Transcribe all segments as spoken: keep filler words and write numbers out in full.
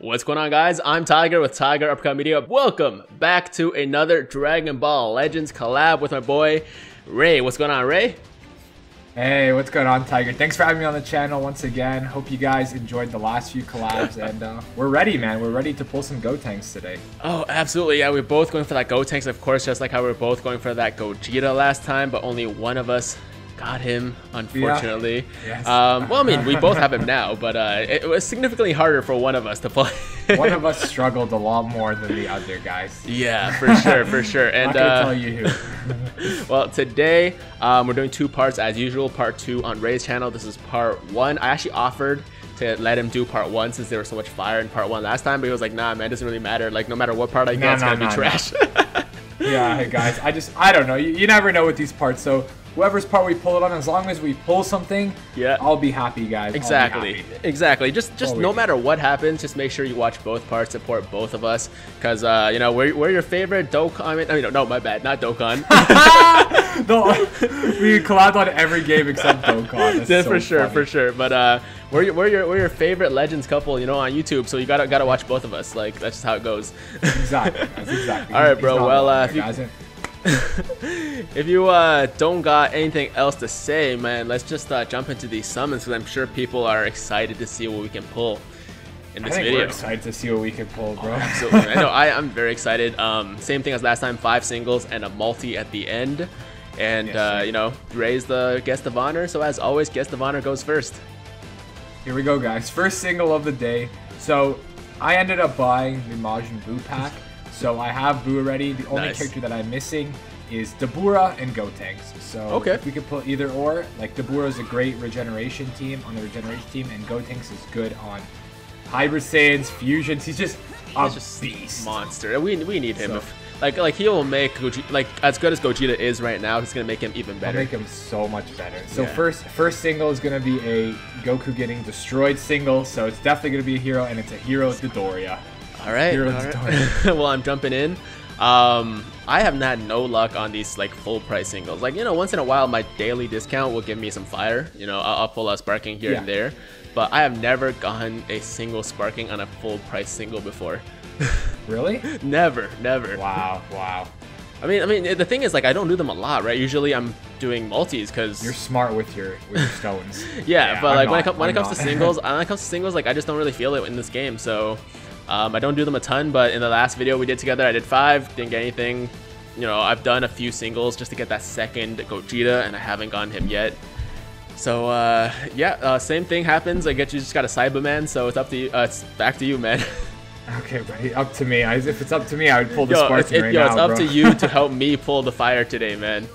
What's going on, guys? I'm Tiger with Tiger Upcoming Media. Welcome back to another Dragon Ball Legends collab with my boy Ray. What's going on, Ray? Hey, what's going on, Tiger? Thanks for having me on the channel once again. Hope you guys enjoyed the last few collabs, and uh, we're ready, man. We're ready to pull some Gotenks today. Oh, absolutely. Yeah, we're both going for that Gotenks, of course, just like how we were both going for that Gogeta last time, but only one of us got him, unfortunately. Yeah. Yes. Um, well, I mean, we both have him now, but uh, it was significantly harder for one of us to play. One of us struggled a lot more than the other, guys. Yeah, for sure, for sure. And I can uh, tell you who. Well, today um, we're doing two parts as usual. Part two on Ray's channel. This is part one. I actually offered to let him do part one since there was so much fire in part one last time, but he was like, "Nah, man, it doesn't really matter. Like, no matter what part I get, nah, it's nah, gonna nah, be trash." Nah. Yeah, hey guys, I just I don't know. You, you never know with these parts, so. Whoever's part we pull it on, as long as we pull something, yeah, I'll be happy, guys. Exactly, happy. exactly. Just, just no do. matter what happens, just make sure you watch both parts, support both of us, because uh, you know we're, we're your favorite Dokkan. I mean, no, no, my bad, not Dokkan. No, we collabed on every game except Dokkan. Yeah, so for sure, funny. for sure. But uh, we're your, we're your we're your favorite Legends couple, you know, on YouTube. So you gotta gotta watch both of us. Like, that's just how it goes. Exactly. That's exactly. All right, bro. Well, uh, there, if you. If you uh, don't got anything else to say, man, let's just uh, jump into these summons, because I'm sure people are excited to see what we can pull in this I think video. We're excited to see what we can pull, bro. Oh, absolutely. I know, I, I'm very excited. Um, same thing as last time, five singles and a multi at the end. And, yes, uh, you know, raise the guest of honor. So as always, guest of honor goes first. Here we go, guys. First single of the day. So I ended up buying the Majin Boo pack. So I have Boo already. The only nice. character that I'm missing is Dabura and Gotenks. So okay. if we could pull either or, like Dabura is a great regeneration team on the regeneration team, and Gotenks is good on Hyper Saiyans, Fusions. He's just a He's just beast, monster. We we need him. So, if, like like he will make Gogeta, like as good as Gogeta is right now, he's gonna make him even better. He'll make him so much better. So yeah. first first single is gonna be a Goku getting destroyed single. So it's definitely gonna be a hero, and it's a hero Dodoria. All right. All right. Well, I'm jumping in. Um, I have not no luck on these like full price singles. Like, you know, once in a while, my daily discount will give me some fire. You know, I'll, I'll pull out sparking here yeah. and there. But I have never gotten a single sparking on a full price single before. Really? Never, never. Wow, wow. I mean, I mean, the thing is, like, I don't do them a lot, right? Usually, I'm doing multis because you're smart with your with your stones. yeah, yeah, but I'm like not, when it comes when I'm it comes not. to singles, when it comes to singles, like I just don't really feel it in this game. So. Um, I don't do them a ton, but in the last video we did together, I did five, didn't get anything. You know, I've done a few singles just to get that second Gogeta, and I haven't gotten him yet. So, uh, yeah, uh, same thing happens. I get you just got a Cyberman, so it's up to you. Uh, it's back to you, man. Okay, buddy, up to me. I, if it's up to me, I would pull the yo, Sparking it, right yo, now, Yo, it's up bro. to you to help me pull the fire today, man.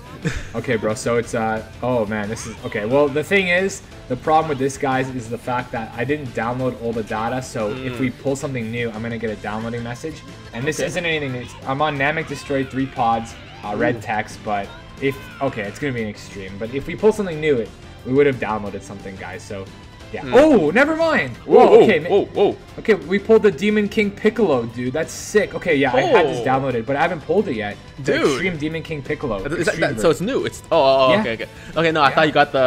Okay, bro, so it's, uh, oh, man, this is, okay, well, the thing is, the problem with this, guys, is the fact that I didn't download all the data, so mm. if we pull something new, I'm going to get a downloading message, and this okay. isn't anything, it's, I'm on Namek Destroyed three pods, uh, red Ooh. text, but if, okay, it's going to be an extreme, but if we pull something new, it, we would have downloaded something, guys, so, yeah. Mm. Oh, never mind. Whoa, whoa okay. Whoa, whoa. Okay, we pulled the Demon King Piccolo, dude. That's sick. Okay, yeah, oh. I had this downloaded, but I haven't pulled it yet. The dude. Extreme Demon King Piccolo. That, that, that, so it's new. It's oh, oh yeah. okay, okay. Okay, no, I yeah. thought you got the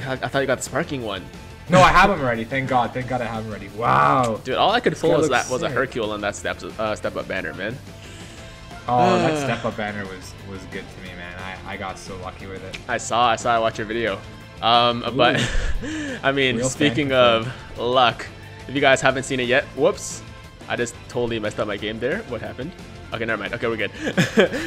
I, I thought you got the sparking one. No, I have him already. Thank God. Thank God I have him already. Wow. Dude, all I could pull was that sick. was a Hercule on that step uh, step up banner, man. Oh, uh. that step up banner was was good to me, man. I I got so lucky with it. I saw. I saw. I watched your video. Um, but I mean, Real speaking of play. luck, if you guys haven't seen it yet, whoops, I just totally messed up my game there. What happened? Okay, never mind. Okay, we're good.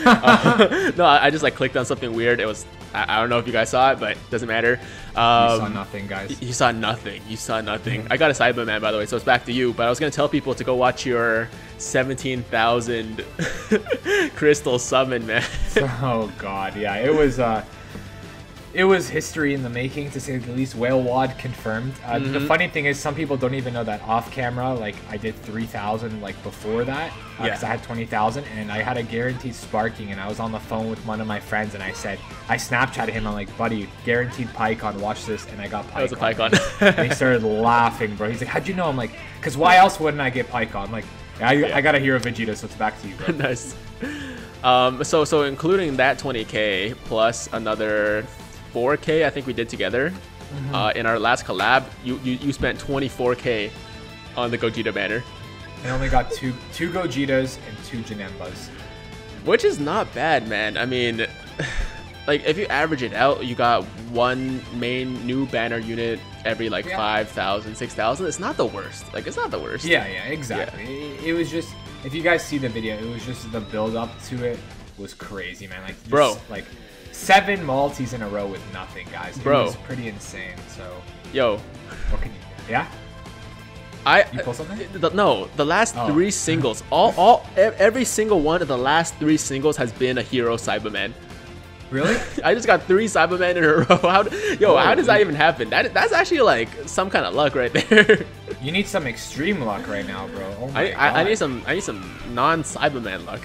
uh, no, I just like clicked on something weird. It was, I, I don't know if you guys saw it, but it doesn't matter. Um, you saw nothing, guys. You saw nothing. You saw nothing. Mm-hmm. I got a Cyberman, by the way, so it's back to you. But I was going to tell people to go watch your seventeen thousand crystal summon, man. Oh, God. Yeah, it was, uh, it was history in the making, to say the least. Whale Wad confirmed. Uh, mm-hmm. The funny thing is, some people don't even know that off camera, like I did three thousand like before that, because uh, yeah. I had twenty thousand and I had a guaranteed sparking, and I was on the phone with one of my friends and I said, I Snapchatted him, I'm like, buddy, guaranteed Pycon, watch this, and I got Pycon. That was a Pycon. And he started laughing, bro. He's like, how'd you know? I'm like, because why else wouldn't I get Pycon? I'm like, I, yeah. I got a hero Vegeta, so it's back to you, bro. Nice. Um, so, so including that twenty K plus another four K I think we did together mm-hmm. uh, in our last collab. You, you you spent twenty-four K on the Gogeta banner. and only got two two Gogetas and two Janembas. Which is not bad, man. I mean, like, if you average it out, you got one main new banner unit every, like, yeah. five thousand, six thousand. It's not the worst. Like, it's not the worst. Yeah, yeah, exactly. Yeah. It, it was just, if you guys see the video, it was just the build-up to it was crazy, man. Like, just, Bro. like, seven Maltese in a row with nothing, guys. It Bro. was pretty insane, so. Yo. What can you do? Yeah? I, you pull something? The, no, the last oh. three singles, all, all, every single one of the last three singles has been a hero Cyberman. Really? I just got three Cybermen in a row. How, yo, oh, how does dude. that even happen? That that's actually like some kind of luck right there. You need some extreme luck right now, bro. Oh my I, God. I I need some I need some non-Cyberman luck.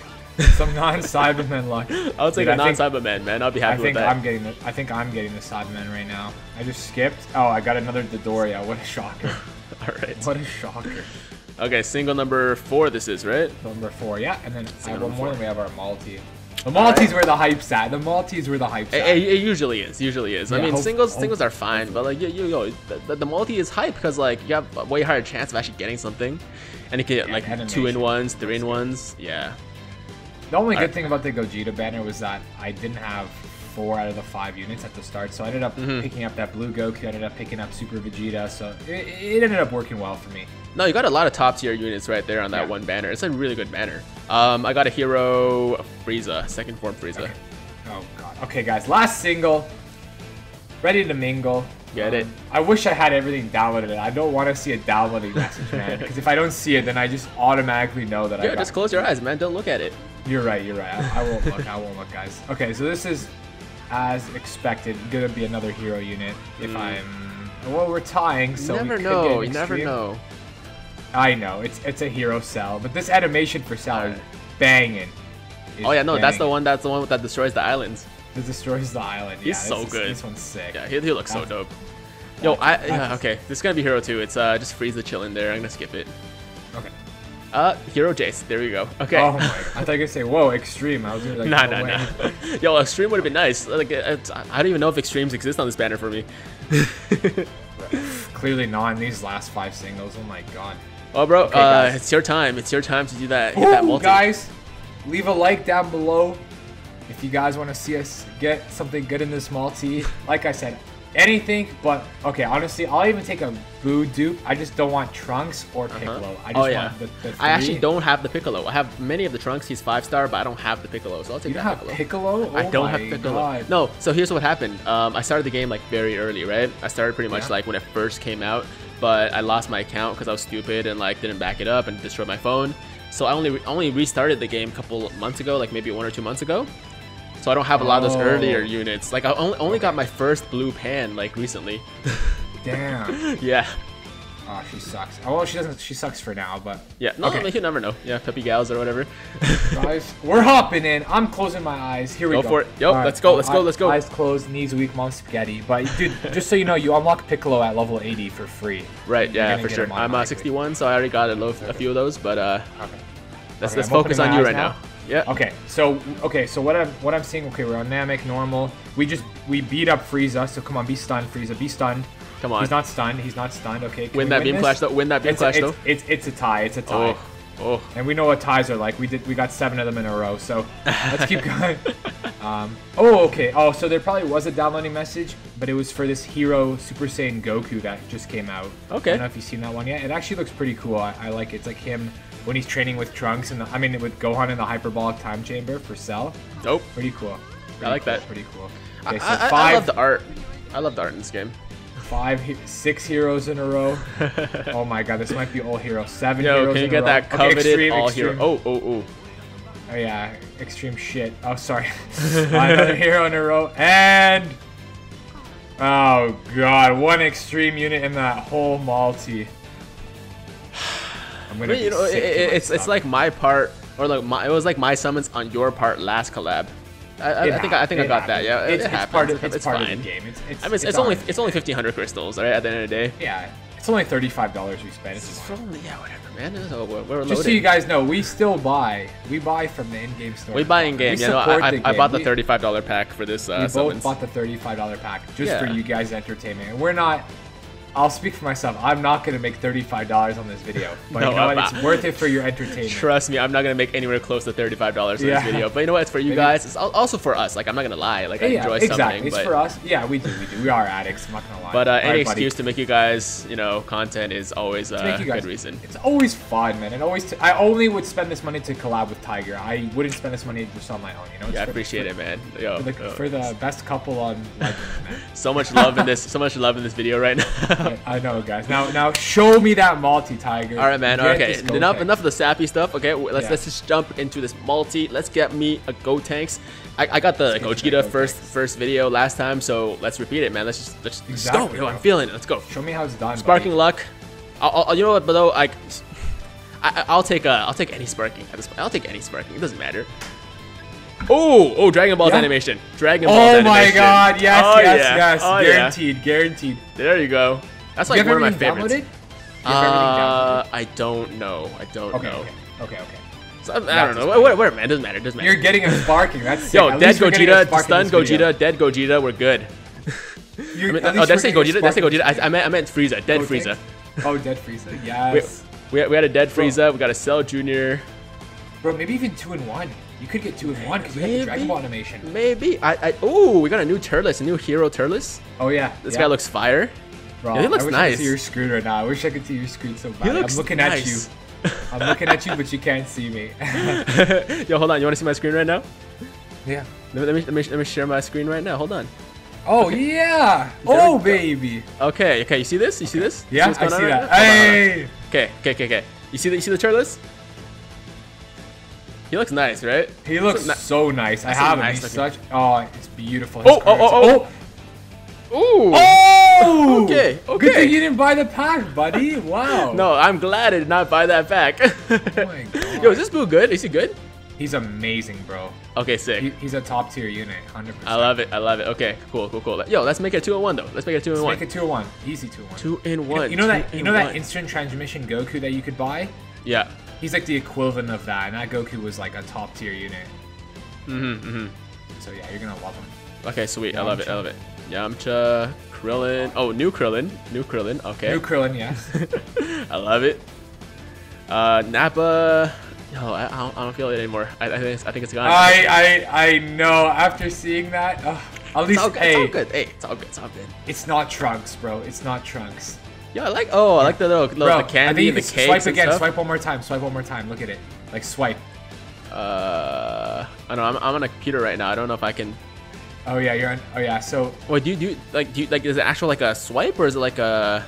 Some non-Cyberman luck. I'll take dude, a non-Cyberman, man. I'll be happy I think with that. I'm getting the, I think I'm getting the Cyberman right now. I just skipped. Oh, I got another Dodoria. What a shocker. All right. What a shocker. Okay, single number four this is, right? Number four, yeah. And then I have one more, and we have our Maltese. The Maltese were the hype's at. The Maltese were the hype's at. It, it usually is. Usually is. Yeah, I mean, hope, singles hope, singles are fine, hope. but like, you, you know, the, the Maltese is hype because like you have a way higher chance of actually getting something, and you can get like animation. two in ones, three in ones. Yeah. The only All good right. thing about the Gogeta banner was that I didn't have four out of the five units at the start, so I ended up mm-hmm. picking up that blue Goku. I ended up picking up Super Vegeta, so it, it ended up working well for me. No, you got a lot of top tier units right there on that yeah. one banner. It's a really good banner. Um, I got a hero Frieza, second form Frieza. Okay. Oh god. Okay, guys, last single. Ready to mingle. Get um, it. I wish I had everything downloaded. I don't want to see a downloading message, man. Because if I don't see it, then I just automatically know that yeah, I. Yeah, just close your eyes, man. Don't look at it. You're right. You're right. I, I won't look. I won't look, guys. Okay, so this is, as expected, gonna be another hero unit. If mm. I'm, well, we're tying, so never we could know. Get you never know. I know it's it's a hero Cell, but this animation for Cell right. is banging. It's oh yeah, no, banging. that's the one. That's the one that destroys the islands. That destroys the island. Yeah, He's so this, good. This one's sick. Yeah, he, he looks that's, so dope. Yo, I, I yeah, okay. This is gonna be hero two. It's uh just Frieza chilling there. I'm gonna skip it. Okay. Uh, hero Jace. There we go. Okay. Oh my! I thought you were say whoa extreme. I was gonna be like. Nah, no nah, way. nah. Yo, extreme would have been nice. Like, I, I don't even know if extremes exist on this banner for me. Clearly not in these last five singles. Oh my god. Oh, bro, okay, uh, it's your time. It's your time to do that. Ooh, that multi. Guys, leave a like down below if you guys want to see us get something good in this multi. Like I said, anything but, okay, honestly, I'll even take a Boo dupe. I just don't want Trunks or Piccolo. Uh-huh. I just oh, yeah. want the, the three. I actually don't have the Piccolo. I have many of the Trunks. He's five star, but I don't have the Piccolo, so I'll take you that Piccolo. Piccolo? Oh I don't have Piccolo. God. No, so here's what happened. Um, I started the game, like, very early, right? I started pretty much, yeah. like, when it first came out. But I lost my account because I was stupid and like didn't back it up and destroyed my phone. So I only re only restarted the game a couple months ago, like maybe one or two months ago. So I don't have a lot oh. of those earlier units. Like I only only got my first Blue Pan like recently. Damn. yeah. Oh, she sucks. Oh, well, she doesn't. She sucks for now, but yeah. No, okay. You never know. Yeah, puppy gals or whatever. Guys, we're hopping in. I'm closing my eyes. Here we go. Go for it. Yo, right. let's go. Let's go. Let's go. Eyes closed, knees weak, mom spaghetti. But dude, just so you know, you unlock Piccolo at level eighty for free. Right. You're yeah, for sure. I'm uh, sixty-one, so I already got a, low, a few of those. But uh, okay. let's okay, let's I'm focus on you right now. now. Yeah. Okay. So okay. So what I'm what I'm seeing. Okay, we're on Namek normal. We just we beat up Frieza. So come on, be stunned, Frieza. Be stunned. Come on. He's not stunned. He's not stunned. Okay. Can win that beam flash though. Win that beam flash though. It's it's a tie. It's a tie. Oh. And we know what ties are like. We did. We got seven of them in a row. So let's keep going. um. Oh. Okay. Oh. So there probably was a downloading message, but it was for this hero Super Saiyan Goku that just came out. Okay. I don't know if you've seen that one yet. It actually looks pretty cool. I, I like it. It's like him when he's training with Trunks and I mean with Gohan in the hyperbolic time chamber for Cell. Nope. Pretty cool. Pretty I like cool. that. Pretty cool. Okay, so I, I, five. I love the art. I love the art in this game. Five, six heroes in a row. Oh my god, this might be all heroes. Seven Yo, heroes in a row. Yo, can you get that coveted okay, extreme, all extreme. hero? Oh, oh, oh. Oh yeah, extreme shit. Oh, sorry. Another hero in a row. And... oh god, one extreme unit in that whole multi. I'm gonna I mean, you know, it, it, it's, it's like my part, or like my, it was like my summons on your part last collab. I, I think I think I got that. Yeah, it happens. It's part of the game. I mean, it's only it's only fifteen hundred crystals, right? At the end of the day. Yeah, it's only thirty five dollars we spent. It's only yeah, whatever, man. So we're, we're just so you guys know, we still buy. We buy from the in-game store. We buy in-game. Yeah, no, I, I, I bought the thirty five dollar pack for this. Uh, we both summons. bought the thirty five dollar pack just yeah. for you guys' entertainment. We're not I'll speak for myself. I'm not going to make thirty-five dollars on this video. But no, you know what? Not. It's worth it for your entertainment. Trust me, I'm not going to make anywhere close to thirty-five dollars on yeah. this video. But you know what? It's for you Maybe. guys. It's also for us. Like, I'm not going to lie. Like, I yeah, enjoy exactly. something. It's but... for us. Yeah, we do. We do. We are addicts. I'm not going to lie. But uh, any right, excuse buddy. to make you guys, you know, content is always uh, a good reason. It's always fun, man. And always, I only would spend this money to collab with Tiger. I wouldn't spend this money just on my own, you know? It's yeah, I appreciate the, it, man. Yo, for, the, yo. for the best couple on Legends, man. So much love in this. So much love in this video right now. I know, guys. Now, now, show me that multi, Tiger. All right, man. Okay, enough, enough of the sappy stuff. Okay, let's yeah. let's just jump into this multi. Let's get me a Gotenks. I, I got the Gogeta first first video last time, so let's repeat it, man. Let's just let's just exactly, go. Yo, I'm feeling it. Let's go. Show me how it's done. Sparking buddy. luck. I'll, I'll, you know what, below, like, I I'll take uh I'll take any sparking. I'll take any sparking. It doesn't matter. Oh, oh, Dragon Ball's yeah. animation. Dragon Ball's oh animation. Oh my god, yes, oh, yes, yeah. yes. Oh, guaranteed, yeah. guaranteed. There you go. That's like one of my favorites. Downloaded? Uh, I don't know. I don't okay, know. Okay, okay, okay. So, I don't know. Whatever, whatever, man. It doesn't matter. It doesn't matter. You're getting a sparking. That's sick. Yo, at dead Gogeta, stunned Gogeta, dead Gogeta. We're good. I mean, oh, that's say Gogeta. That's say Gogeta. I, I meant, I meant Frieza. Dead okay. Frieza. Oh, dead Frieza. Yes. We, we, we had a dead Frieza. We got a Cell Junior. Bro, maybe even two in one. You could get two in one because we have the Dragon Ball animation. Maybe. I. I oh, we got a new Turles, a new hero Turles. Oh yeah. This yeah. guy looks fire. Bro, yeah, he looks I wish nice. I could see your screen right now. I wish I could see your screen so bad. He looks I'm looking nice. at you. I'm looking at you, but you can't see me. Yo, hold on. You want to see my screen right now? Yeah. Let me let me let me share my screen right now. Hold on. Oh okay. yeah. There oh baby. Okay. Okay. You see this? You okay. see this? Yeah. You see I see that. Right hey. Okay. Okay. Okay. Okay. You see that? You see the Turles? He looks nice, right? He looks so, so nice. I have him. Nice He's such. Oh, it's beautiful. His oh, oh, oh, oh, oh. Ooh. Oh. Okay. Okay. Good thing you didn't buy the pack, buddy. Wow. No, I'm glad I did not buy that pack. Oh my god. Yo, is this Boo good? Is he good? He's amazing, bro. Okay, sick. He, he's a top tier unit, one hundred percent. I love it. I love it. Okay, cool, cool, cool. Yo, let's make it two in one though. Let's make it two in one. Let's make it two in one. Easy two in one. Two in one. You know, you know that. You know one. that instant transmission Goku that you could buy? Yeah. He's like the equivalent of that, and that Goku was like a top tier unit. Mm-hmm, mm-hmm. So yeah, you're gonna love him. Okay, sweet. Yamcha. I love it. I love it. Yamcha, Krillin. Oh, new Krillin. New Krillin. Okay. New Krillin, yes. I love it. Uh, Nappa. No, I, I, don't, I don't feel it anymore. I, I think it's, I think it's gone. I I I know. After seeing that, uh, at least it's all, good, hey, it's all good. Hey, it's all good. It's all good. It's not Trunks, bro. It's not Trunks. Yeah, I like. Oh, I like the little, little Bro, the candy and the cakes. Swipe and again. Stuff. Swipe one more time. Swipe one more time. Look at it. Like swipe. Uh, I know. I'm I'm on a computer right now. I don't know if I can. Oh yeah, you're on. Oh yeah. So. What do you do? Like, do you like? Is it actual like a swipe or is it like a?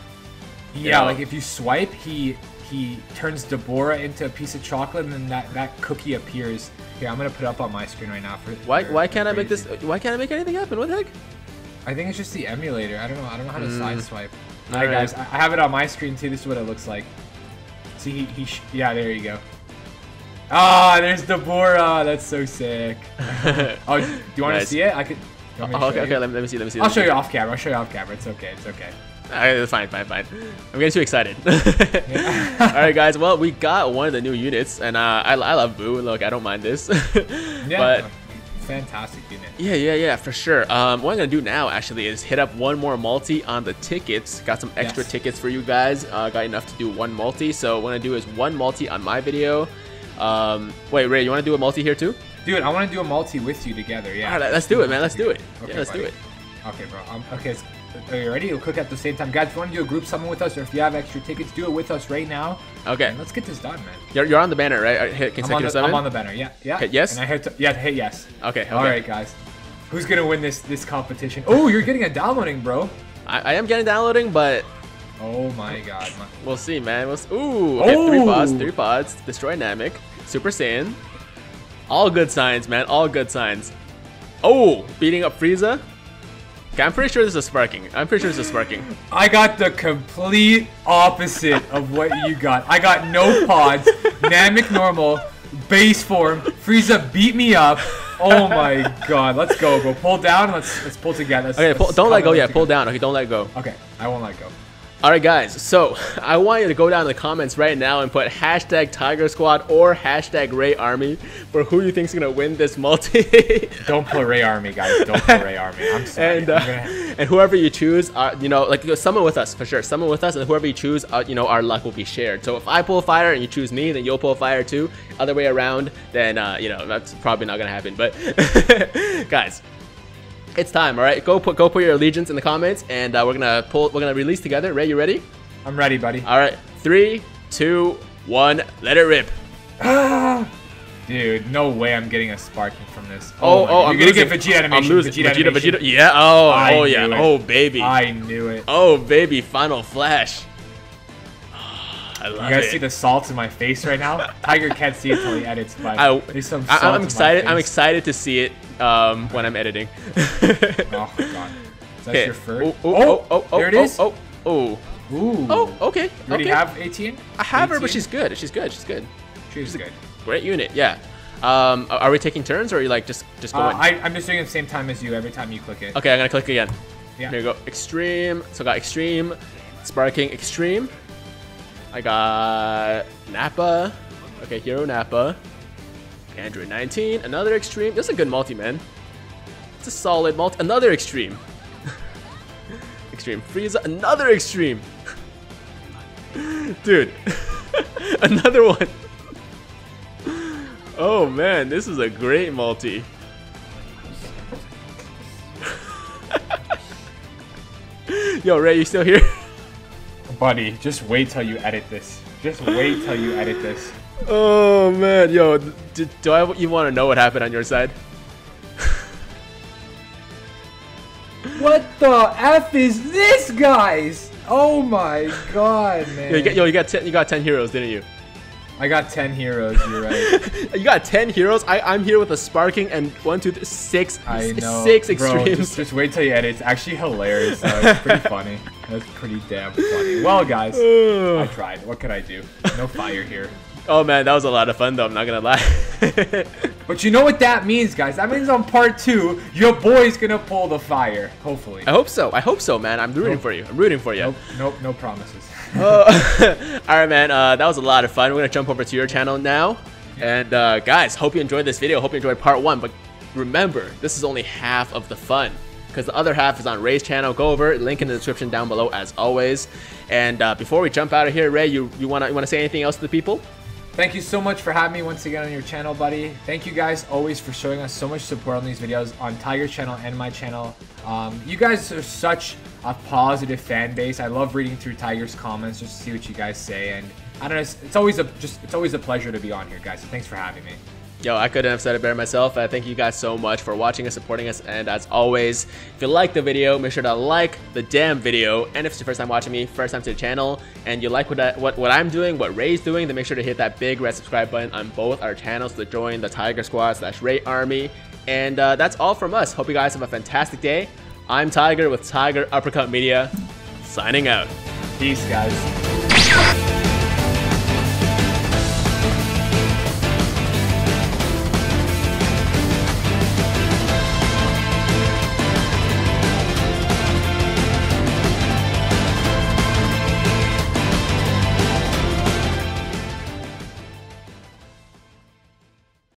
Yeah, know? like if you swipe, he he turns Dabura into a piece of chocolate, and then that that cookie appears. Here, I'm gonna put it up on my screen right now for. Why for, why can't I make this? Why can't I make anything happen? What the heck? I think it's just the emulator. I don't know. I don't know how to mm. side swipe. Alright right. guys, I have it on my screen too. This is what it looks like. See, he, he sh yeah, there you go. Ah, oh, there's Dabura. That's so sick. Oh, do you want nice. to see it? I could. Oh, okay, okay. Let me, let me see. Let me see. I'll show you off camera. I'll show you off camera. It's okay. It's okay. Alright, fine, fine, fine. I'm getting too excited. Yeah. Alright, guys. Well, we got one of the new units, and uh, I, I love Boo. Look, I don't mind this. Yeah. But, fantastic unit. Yeah, yeah, yeah, for sure. Um, what I'm gonna do now actually is hit up one more multi on the tickets. Got some extra yes. tickets for you guys. Uh, got enough to do one multi. So what I do is one multi on my video. Um, wait, Ray, you want to do a multi here too? Dude, I want to do a multi with you together. Yeah. All right, let's do it, man. Let's do it. Okay, yeah, let's buddy. do it. Okay, bro. Um, okay, are you ready? We'll cook at the same time, guys. If you want to do a group summon with us, or if you have extra tickets, do it with us right now. Okay. And let's get this done, man. You're, you're on the banner, right? Hit consecutive I'm on the, summon. I'm on the banner. Yeah, yeah. Hit yes. And I hit yeah. Hit yes. Okay, okay. All right, guys. Who's gonna win this this competition? Oh, you're getting a downloading, bro. I, I am getting downloading, but. Oh my God. My... We'll see, man. We'll see. Ooh. Okay, oh. Three pods. Three pods. Destroy Namek. Super Saiyan. All good signs, man. All good signs. Oh, beating up Frieza. Okay, I'm pretty sure this is sparking. I'm pretty sure this is sparking. I got the complete opposite of what you got. I got no pods, Namek normal, base form. Frieza beat me up. Oh my god. Let's go, bro. Pull down. Let's let's pull together. Let's, okay, let's pull, don't let go yet. Together. Pull down. Okay, don't let go. Okay, I won't let go. Alright guys, so I want you to go down in the comments right now and put hashtag Tiger Squad or hashtag Ray Army for who you think is going to win this multi. Don't put Ray Army, guys. Don't put Ray Army. I'm sorry. And, uh, I'm gonna... and whoever you choose, uh, you know, like someone with us, for sure. Someone with us, and whoever you choose, uh, you know, our luck will be shared. So if I pull a fire and you choose me, then you'll pull a fire too. Other way around, then, uh, you know, that's probably not going to happen. But guys, it's time, all right? Go put go put your allegiance in the comments, and uh, we're gonna pull. We're gonna release together. Ray, you ready? I'm ready, buddy. All right, three, two, one. Let it rip. Dude, no way I'm getting a sparking from this. Oh, oh, oh I'm you're losing. gonna get Vegeta animation. I'm losing. Vegeta, Vegeta, animation. Vegeta. Yeah. Oh, I oh yeah. It. Oh baby. I knew it. Oh baby, final flash. I love you guys it. See the salt in my face right now? Tiger can't see it till he edits, but I, there's some salt I'm excited. In my face. I'm excited to see it um, when I'm editing. Oh god, is that your first? Oh, oh, oh, oh, there it is. Oh, oh, oh, ooh. Oh, okay. You already okay. have eighteen? I have eighteen? Her, but she's good. She's good. She's good. She's, she's good. Great unit. Yeah. Um, are we taking turns, or are you like just just going? Uh, I, I'm just doing it the same time as you every time you click it. Okay, I'm gonna click again. Yeah. Here we go. Extreme. So I got extreme, sparking extreme. I got Nappa. Okay, Hero Nappa. Android nineteen. Another extreme. This is a good multi, man. It's a solid multi. Another extreme. Extreme Frieza. Another extreme. Dude. Another one. Oh, man. This is a great multi. Yo, Ray, you still here? Buddy, just wait till you edit this. Just wait till you edit this. Oh man, yo, do, do I even want to know what happened on your side? What the F is this, guys? Oh my god, man. Yo, you got, yo, you got ten. You got ten heroes, didn't you? I got ten heroes. You're right. You got ten heroes. I, I'm here with a sparking and one, two, three, six, I know. six extremes. Bro, just, just wait till you edit. It's actually hilarious. So it's pretty funny. That's pretty damn funny. Well, guys, I tried. What could I do? No fire here. Oh, man, that was a lot of fun, though. I'm not going to lie. But you know what that means, guys. That means on part two, your boy's going to pull the fire, hopefully. I hope so. I hope so, man. I'm rooting nope. for you. I'm rooting for you. Nope, nope, no promises. Oh. All right, man. Uh, that was a lot of fun. We're going to jump over to your channel now. Yeah. And, uh, guys, hope you enjoyed this video. Hope you enjoyed part one. But remember, this is only half of the fun, because the other half is on Ray's channel. Go over, link in the description down below as always. And uh, before we jump out of here, Ray, you, you wanna you wanna say anything else to the people? Thank you so much for having me once again on your channel, buddy. Thank you guys always for showing us so much support on these videos on Tiger's channel and my channel. Um, you guys are such a positive fan base. I love reading through Tiger's comments just to see what you guys say. And I don't know, it's, it's always a just it's always a pleasure to be on here, guys. So thanks for having me. Yo, I couldn't have said it better myself. I thank you guys so much for watching us, supporting us, and as always, if you like the video, make sure to like the damn video. And if it's your first time watching me, first time to the channel, and you like what I, what what I'm doing, what Ray's doing, then make sure to hit that big red subscribe button on both our channels to join the Tiger Squad slash Ray Army. And uh, that's all from us. Hope you guys have a fantastic day. I'm Tiger with Tiger Uppercut Media, signing out. Peace, guys.